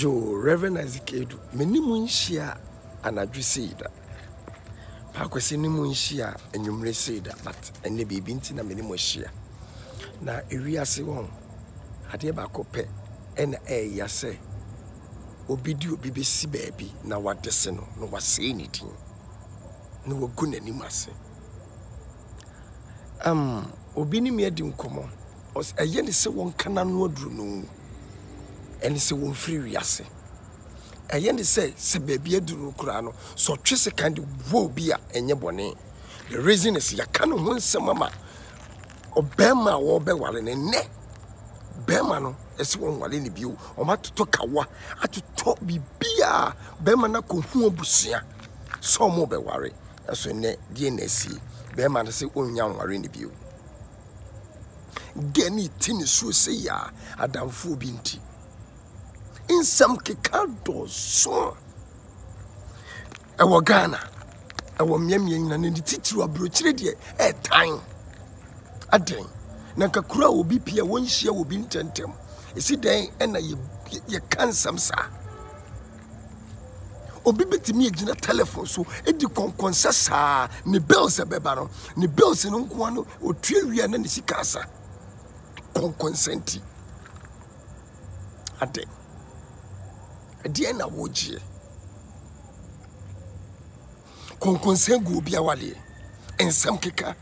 Yo, Reverend Isaac Aidooo, meni munshia anadwisida. Pa kwesi ni munshia enyumresida, but ene bibi nti na meni munshia. Na ewiase won ade ba kope ene eyase. Obidi obibesi baabi na wadese no, no wase nidin. No wogu nanimase. Obini me adi nkomo. Os eye ne se won kana no aduru no. And it's a one free reassay. I yen say, Sebebia do Kurano, so Tris candy woe beer and your bonnet. The reason is ya can't win some mamma or Bema or Bewalin and ne Bemano as one walini bew or Matukawa at to talk be beer Bemana Kumu Busia. So more beware as a ne DNC Bemana say one young warini bew. Genny tinny so say ya, a damn fool binti. In some Kikado, so our Ghana, our Miamian and the teacher of Bruchredia, a time. A day, Nakakura will be Pia one share will be intentem. Is it day and I can't some, sir? Obibit me a telephone, so it you can concessa, ni bells a bebano, ni bells in Unquano, or three and any sicasa. Con consenti a day. Dear Nawoji Consengu Biawali and some kicker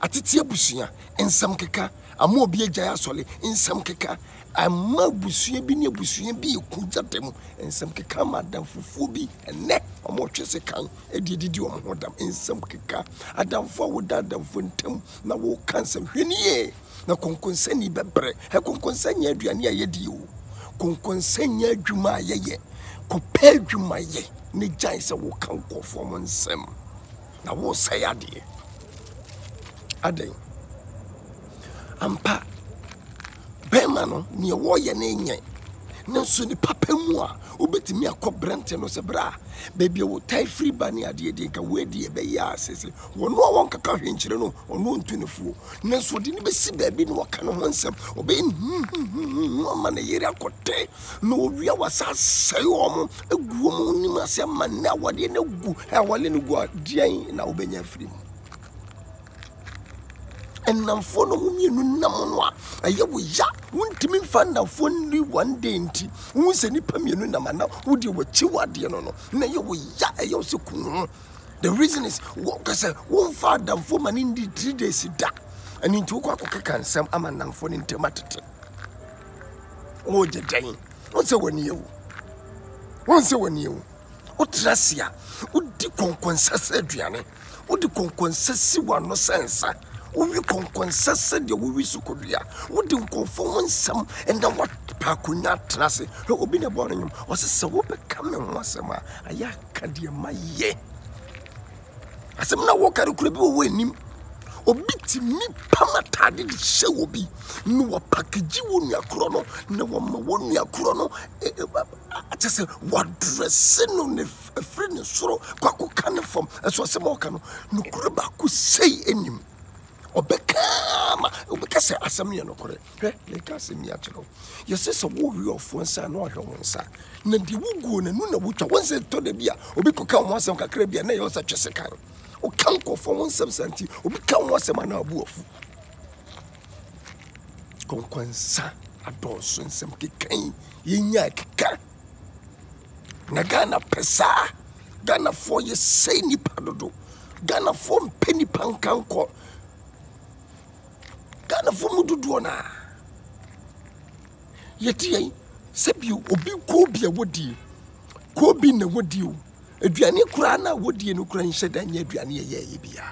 at Tiabusia and some kicker, a more beer jasoli in some kicker, a more busuin be near busuin be a kunjatem and some kicker, madam Fufubi and neck or more chessican, a didium, madam, in some kicker, a damn forward that the fontem, now walk cancer, hene, no conconseni bebre, her conconseni adriania yedio. Conconsenya Juma ye, compel Juma ye, ne Jaisa will come conform on Sam. Now, what say I dear? Ade Ampa Bemano near warrior name. No sooner papa moa, obet me a cobranton or sebra. Baby will tie free banner, dear Dinka, where dear Baya says, one no one can come in Chirano or no 24. No, so didn't be see baby no can on some obeying no man a year cote. No real was a sayom, a woman, a man now, what you know, I will in go dear in our Benya free. And now for no woman, no one, a year we ya won't even find out for only one dainty. Who's any permanent manner? Would you were Chiwadiano? Nay, you will ya a yosuku. The reason is walkers won't far down for man in the 3 days dark and into Quaker and some aman for intermatted. Oh, the day. What's a one you? Once a one you? O Tracia, would the conquest Adriane? Would the conquest one no sensor? We conconsessed the Wisukodia. Would you conform some and then what Pacuna Tracy, who will be the born was a sober coming once a man? A yakadia, my ye. As a man walk out of Cribu winning, obit me Pamata did show be no package you near Chrono, no one near Chrono. I just say, what dressing on a friend of sorrow, Quaco cannon from a Swasamocano, no Criba could say any. Obekama, obekase asamiya no kore. Le kase miya chelo. Yesese wo wi of onsa na ohwe onsa. Na di wugu na nu na wutwa onsa to de bia. Obikoka onsa kakra bia na yonsa twese kan. O kan ko for onsa santi. Obika onsa na abu ofu. Konkonsa adonso nsem kekan. Yenya keka. Na Ghana pesa. Ghana for ye say ni padodo. Ghana for penny pankanko. Ghana for Muduana. Yet, ye, Sepio, Obi Cobia would you? Cobina would you? Adriani Crana would you in Ukraine said, and yet Adriani Yabia.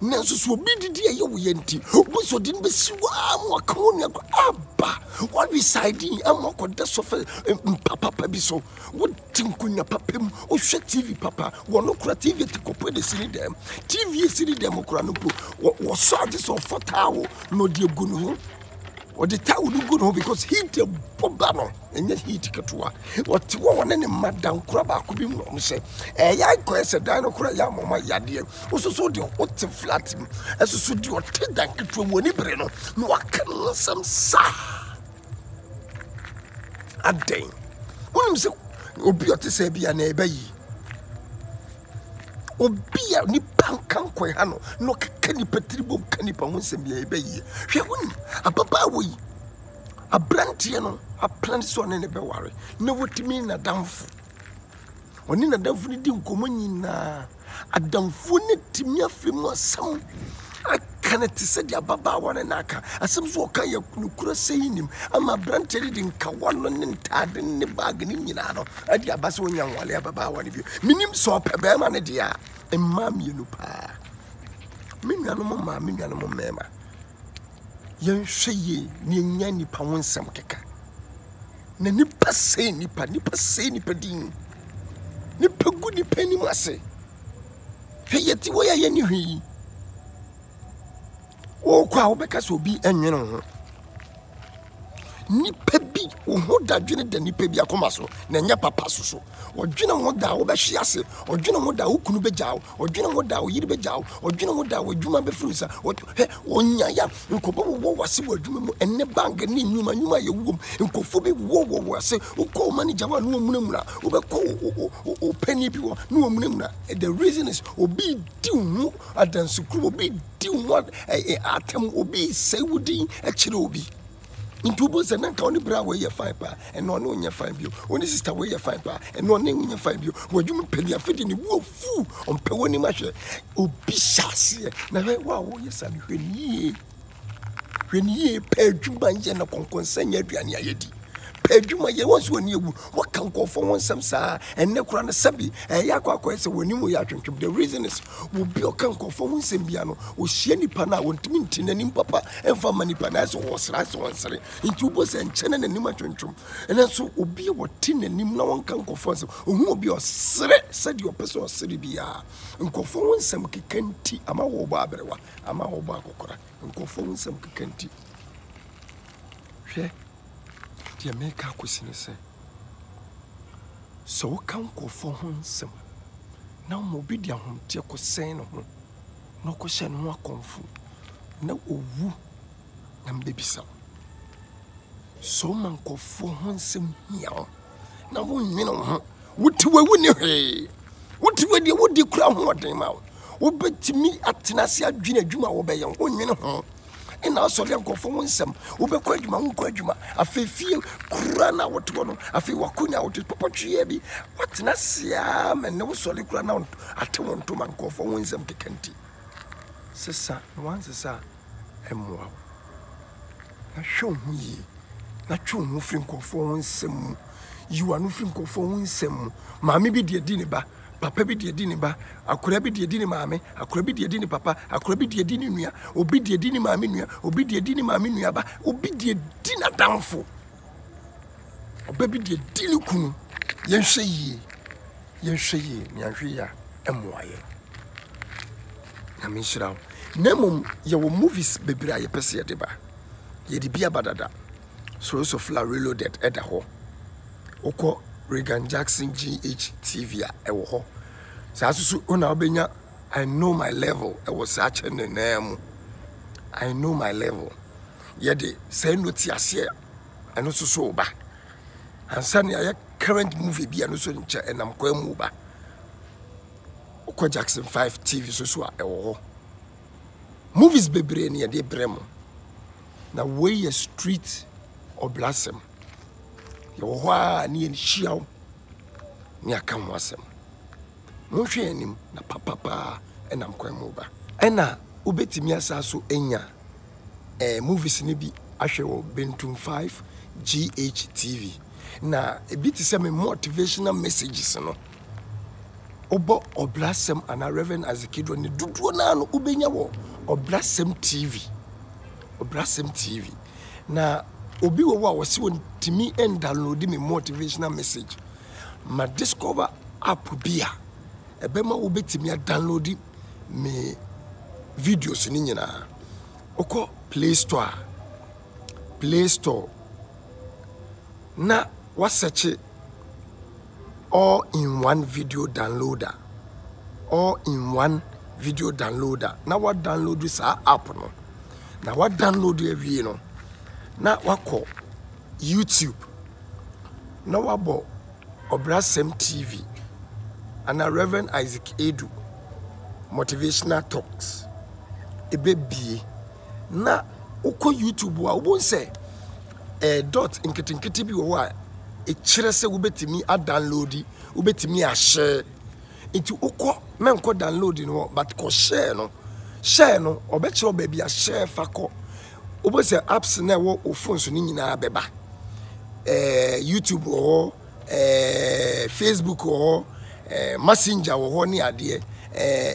Nansus will be the dear Yenti, who was so didn't be so Amaconia Abba. One residing Amaco de Sofa and Papa Pabiso would Tinkunia Papim or Shet TV Papa, one Okra TV to compare the city them. TV city democranupu was sergeants of Fatao, no dear Gunho, or the Tao Gunho because he the Bobano and yet he Tikatua. What one and Madame Craba could be more say, a Yanko, a Dino Craya, Mamma Yadia, also so the water flat him as a suit your ten dank to Winibreno, no, I can't some sa a day. Unumse obi otese bia na eba yi. Obi a ni pankan kwen ha no no keke ni patribo kani pa hunsem ya eba yi. Hwe wonu ababa wo yi. Abrantie no aplan so ne be ware. Na wotimi na damfo. Oni na damfo ni di nkomanyi na adamfo ne timi afem asam. I cannot say the Baba Wanaka. As some so can you saying him? I'm a branded in Kawan and Tad in the bag in Yano. I dear Basonian Walia Baba one of you. Minim saw Pebam and dear, and Mam Yunupa. Minanoma, Minanoma Mema. Yan Shay, Niani Pawan Sam Kaka. Nanipa say Nipa, Nipa say Nipadin. Nipa good penny masse. Hey, yet the way I knew O kwa obekaso bi enwene ho ni pebi ohoda dwene da ni pebi akomaso na nya papa soso odwene ho da obehwe ase odwene ho da okunu bejao odwene ho da oyiri bejao odwene ho da odwuma befrusa onya ya nkobo wo wase wadwuma mu enne bank ni nyuma nyuma ye wom nkofo bi wo wase ukọ manager wa no munamura obekọ opani bi wo no munamura the reason is obi di hu adansukru obi di hu atem obi sewudi akire obi into both and county bra where you find pa, and no one you find you. Only sister where you find pa, and no name when you find you. Where you pay your feet in the woo fool on Pewani Masha. Oh, be sassy. Never wow, yes, and when ye pay Jumanjan upon concern your Bianyadi. Pay Jumaya once when you what can go for one some sir, and Necran Sabi, and Yakwa Quessa when you are drinking. The reason is, will be a can go for one Sembiano, or Shani Pana, or Timintin and Impapa, and for Manipanas or Sras or Sari, in Tubos and Chenan and Nimatrum, and also will be what Tin and Nimla one can go for, or who will be a said your person or Seribia, and go for one some Kikenti, Amao Barbara, Amao Bacocora, and go for one some Kikenti. Dear make a question, sir. So can't go for home, some. Now, Mobidia home, dear Coseno. No question more comfort. No woo, and baby so. So man go for home, some meow. Now, you know, what do I win you? What do I do? What do you crown what them out? What bet me at Tenacia Gina Juma obey your own, you know. And now, so young conform some. Ubequajma, Unquajma, a feel crana what one, a feel wakuna out to Papa Chiabi. What Nasiam and no solid crown at one to man conform some to Kenty. Sessa, once a sa, and more. Now show me, not true, nothing conform some. You are nothing conform some. Mammy be dear Diniba. Papa be dear Diniba, I could be dear Dini Mammy, I could be dear Dini Papa, I could be dear Dinia, obi dear Dini Maminia, obi dear Dini Maminia, obi dear Dina downfall. O baby dear Dinukunu, yen say ye, Nanfia, and Moya. Namishrao, Nemum, ye will movies be bria pesia deba. Ye de bia badada. Source of La Reloaded at the hole. Oko. Regan Jackson GH TV ewo so una obenya I know my level I was searching the name I know my level yede say no ti ase I no so ba ansani aye current movie bi no so nche enam kwa mu ba okwa Jackson 5 TV so ewo movies bebre ne yede brem na way a street or blossom Yowa ni enchiao ni akamwasem mhwe anim na papa ena mkwamuba ena ubetimi asa so enya movies ni bi ahwe wo Bentum 5 GHTV na ebiti se me motivational messages no obo oblasem ana Reverend Azikido ni dudu na no ubenya wo oblasem TV na Obi wa wasi won timi and download me motivational message. Ma discover app bia. Ebema obetimi download me videos ni nyina. Oko Play Store. Na wasearch all in one video downloader. Na what download this app no. Na what download every no. Na wako YouTube. Na wabo Obrasem TV and a Rev Isaac Aidooo motivational talks. Ebebi na uko YouTube wa ubonse dot nkitinkiti bi wa e kire se ubetimi a download ubetimi a share into uko menko download no but ko share no obekire obebi a share fako ubonse apps na wo ofon so ni nyina beba YouTube or Facebook or Messenger or ni ade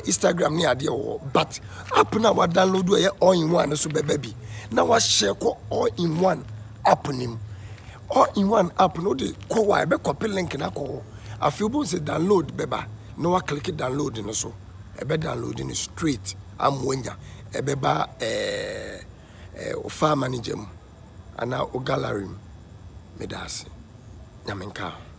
Instagram ni ade or but app na wa download we all in one so baby na wa share ko all in one app nim all in one app no dey ko wa e be copy link na ko afi obo say download beba no wa click download no so e be download ni straight am wanya e be ba o farm manager ana o gallery me dasi na menka